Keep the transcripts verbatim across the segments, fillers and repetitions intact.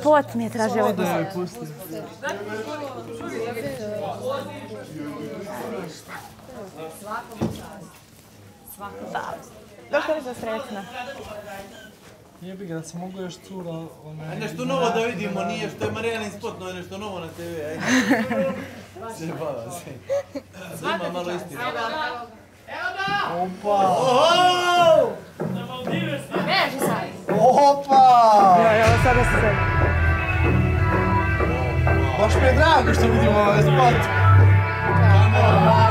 Spot mi je tražio. Da. Dok li za sretna? Jebi ga, da si mogu još cura... Aj nešto novo da vidimo, nije što je Marijanin spot, no je nešto novo na te ve. Aj nešto. Se bava se. Zima malo istina. Evo da! Opa! Oho! Na Maldive sam! Beži sad! Opa! Ja, evo sada se sad. Baš mi je drago što vidimo ovaj spot. Kamera!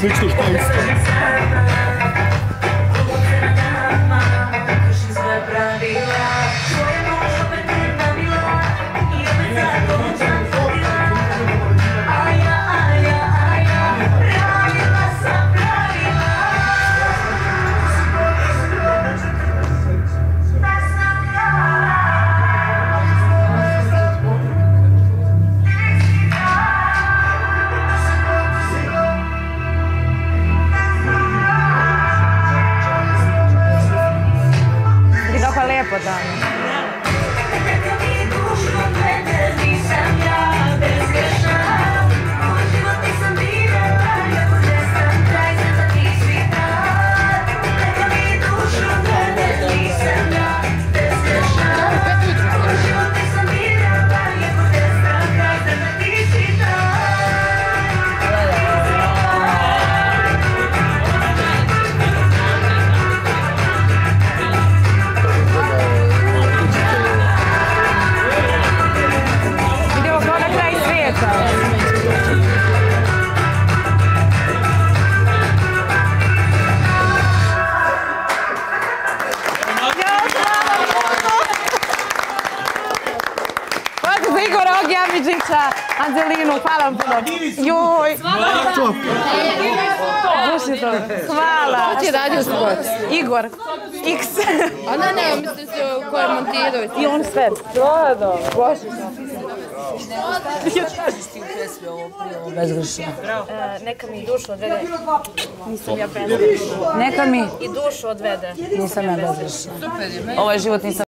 Slično što je isto. Gledam, božiš nam. Neka mi i dušu odvede. Nisam ja bezgrešna. Neka mi i dušu odvede. Nisam ja bezgrešna. Ovo je život nisam.